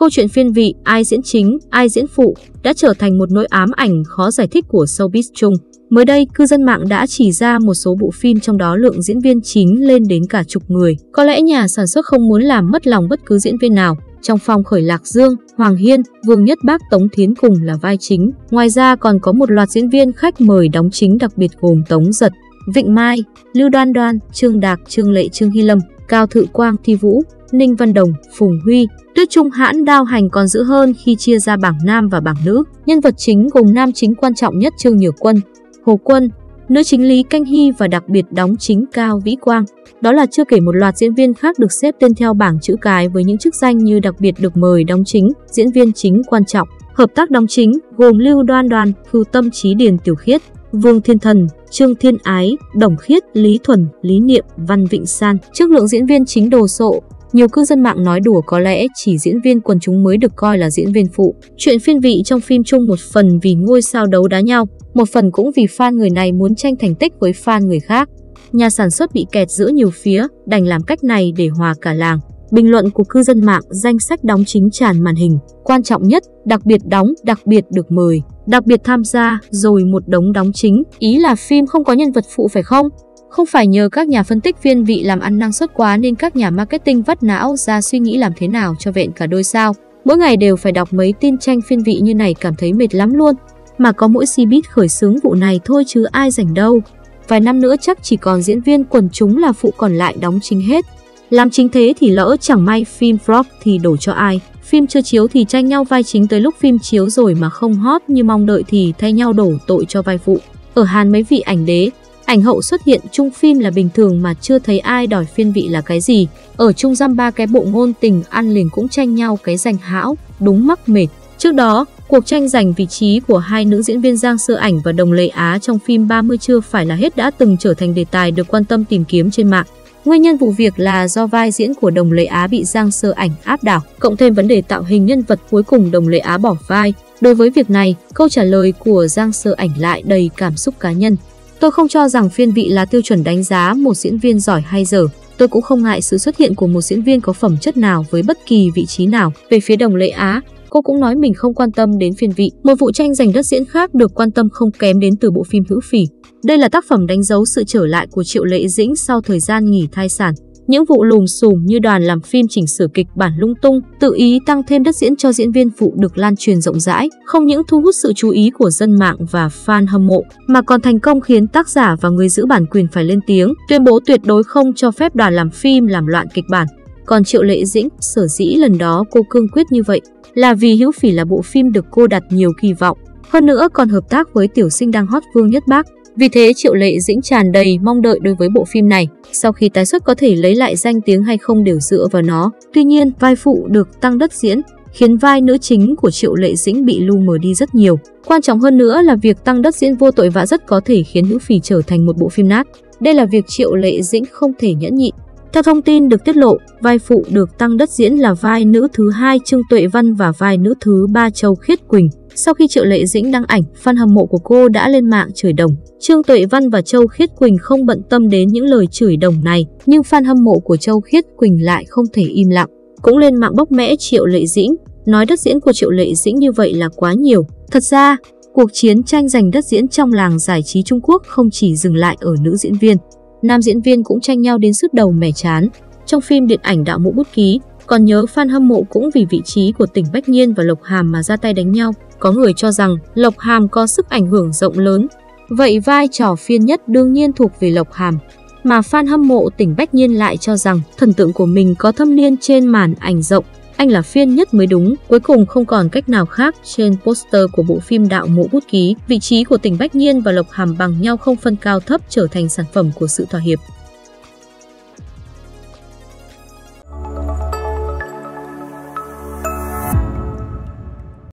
Câu chuyện phiên vị, ai diễn chính, ai diễn phụ đã trở thành một nỗi ám ảnh khó giải thích của showbiz chung. Mới đây, cư dân mạng đã chỉ ra một số bộ phim trong đó lượng diễn viên chính lên đến cả chục người. Có lẽ nhà sản xuất không muốn làm mất lòng bất cứ diễn viên nào. Trong Phong Khởi Lạc Dương, Hoàng Hiên, Vương Nhất Bác, Tống Thiến cùng là vai chính. Ngoài ra còn có một loạt diễn viên khách mời đóng chính đặc biệt gồm Tống Giật, Vịnh Mai, Lưu Đoan Đoan, Trương Đạc, Trương Lệ, Trương Hi Lâm, Cao Thự Quang, Thi Vũ, Ninh Văn Đồng, Phùng Huy. Tuyết Trung hãn đao hành còn dữ hơn khi chia ra bảng nam và bảng nữ. Nhân vật chính gồm nam chính quan trọng nhất Trương Nhược Quân, Hồ Quân, nữ chính Lý Canh Hy và đặc biệt đóng chính Cao Vĩ Quang. Đó là chưa kể một loạt diễn viên khác được xếp tên theo bảng chữ cái với những chức danh như đặc biệt được mời đóng chính, diễn viên chính quan trọng, hợp tác đóng chính gồm Lưu Đoan Đoan, Thư Tâm, Chí Điền, Tiểu Khiết, Vương Thiên Thần, Trương Thiên Ái, Đồng Khiết, Lý Thuần, Lý Niệm, Văn Vịnh San. Trước lượng diễn viên chính đồ sộ, nhiều cư dân mạng nói đùa có lẽ chỉ diễn viên quần chúng mới được coi là diễn viên phụ. Chuyện phiên vị trong phim chung một phần vì ngôi sao đấu đá nhau, một phần cũng vì fan người này muốn tranh thành tích với fan người khác. Nhà sản xuất bị kẹt giữa nhiều phía, đành làm cách này để hòa cả làng. Bình luận của cư dân mạng, danh sách đóng chính tràn màn hình. Quan trọng nhất, đặc biệt đóng, đặc biệt được mời, đặc biệt tham gia, rồi một đống đóng chính. Ý là phim không có nhân vật phụ phải không? Không phải nhờ các nhà phân tích phiên vị làm ăn năng suất quá nên các nhà marketing vắt não ra suy nghĩ làm thế nào cho vẹn cả đôi sao. Mỗi ngày đều phải đọc mấy tin tranh phiên vị như này cảm thấy mệt lắm luôn. Mà có mỗi showbiz khởi xướng vụ này thôi chứ ai rảnh đâu. Vài năm nữa chắc chỉ còn diễn viên quần chúng là phụ, còn lại đóng chính hết. Làm chính thế thì lỡ chẳng may phim flop thì đổ cho ai. Phim chưa chiếu thì tranh nhau vai chính, tới lúc phim chiếu rồi mà không hot như mong đợi thì thay nhau đổ tội cho vai phụ. Ở Hàn mấy vị ảnh đế, ảnh hậu xuất hiện chung phim là bình thường mà chưa thấy ai đòi phiên vị là cái gì. Ở chung dăm ba cái bộ ngôn tình ăn liền cũng tranh nhau cái danh hão, đúng mắc mệt. Trước đó, cuộc tranh giành vị trí của hai nữ diễn viên Giang Sơ Ảnh và Đồng Lệ Á trong phim 30 chưa phải là hết đã từng trở thành đề tài được quan tâm tìm kiếm trên mạng. Nguyên nhân vụ việc là do vai diễn của Đồng Lệ Á bị Giang Sơ Ảnh áp đảo, cộng thêm vấn đề tạo hình nhân vật, cuối cùng Đồng Lệ Á bỏ vai. Đối với việc này, câu trả lời của Giang Sơ Ảnh lại đầy cảm xúc cá nhân. Tôi không cho rằng phiên vị là tiêu chuẩn đánh giá một diễn viên giỏi hay dở. Tôi cũng không ngại sự xuất hiện của một diễn viên có phẩm chất nào với bất kỳ vị trí nào. Về phía Đồng Lệ Á, cô cũng nói mình không quan tâm đến phiên vị. Một vụ tranh giành đất diễn khác được quan tâm không kém đến từ bộ phim Hữu Phỉ. Đây là tác phẩm đánh dấu sự trở lại của Triệu Lệ Dĩnh sau thời gian nghỉ thai sản. Những vụ lùm xùm như đoàn làm phim chỉnh sửa kịch bản lung tung, tự ý tăng thêm đất diễn cho diễn viên phụ được lan truyền rộng rãi, không những thu hút sự chú ý của dân mạng và fan hâm mộ, mà còn thành công khiến tác giả và người giữ bản quyền phải lên tiếng, tuyên bố tuyệt đối không cho phép đoàn làm phim làm loạn kịch bản. Còn Triệu Lệ Dĩnh, sở dĩ lần đó cô cương quyết như vậy là vì Hữu Phỉ là bộ phim được cô đặt nhiều kỳ vọng, hơn nữa còn hợp tác với tiểu sinh đang hot Vương Nhất Bác. Vì thế Triệu Lệ Dĩnh tràn đầy mong đợi đối với bộ phim này, sau khi tái xuất có thể lấy lại danh tiếng hay không đều dựa vào nó. Tuy nhiên, vai phụ được tăng đất diễn khiến vai nữ chính của Triệu Lệ Dĩnh bị lu mờ đi rất nhiều. Quan trọng hơn nữa là việc tăng đất diễn vô tội vạ rất có thể khiến Hữu Phỉ trở thành một bộ phim nát. Đây là việc Triệu Lệ Dĩnh không thể nhẫn nhịn. Theo thông tin được tiết lộ, vai phụ được tăng đất diễn là vai nữ thứ hai Trương Tuệ Văn và vai nữ thứ ba Châu Khiết Quỳnh. Sau khi Triệu Lệ Dĩnh đăng ảnh, fan hâm mộ của cô đã lên mạng chửi đồng. Trương Tuệ Văn và Châu Khiết Quỳnh không bận tâm đến những lời chửi đồng này, nhưng fan hâm mộ của Châu Khiết Quỳnh lại không thể im lặng, cũng lên mạng bóc mẽ Triệu Lệ Dĩnh, nói đất diễn của Triệu Lệ Dĩnh như vậy là quá nhiều. Thật ra, cuộc chiến tranh giành đất diễn trong làng giải trí Trung Quốc không chỉ dừng lại ở nữ diễn viên. Nam diễn viên cũng tranh nhau đến sứt đầu mẻ chán. Trong phim điện ảnh Đạo Mũ Bút Ký, còn nhớ fan hâm mộ cũng vì vị trí của tỉnh Bách Nhiên và Lộc Hàm mà ra tay đánh nhau. Có người cho rằng Lộc Hàm có sức ảnh hưởng rộng lớn, vậy vai trò phiên nhất đương nhiên thuộc về Lộc Hàm. Mà fan hâm mộ tỉnh Bách Nhiên lại cho rằng thần tượng của mình có thâm niên trên màn ảnh rộng, anh là phiên nhất mới đúng. Cuối cùng không còn cách nào khác, trên poster của bộ phim Đạo Mũ Bút Ký, vị trí của tỉnh Bách Nhiên và Lộc Hàm bằng nhau không phân cao thấp, trở thành sản phẩm của sự thỏa hiệp.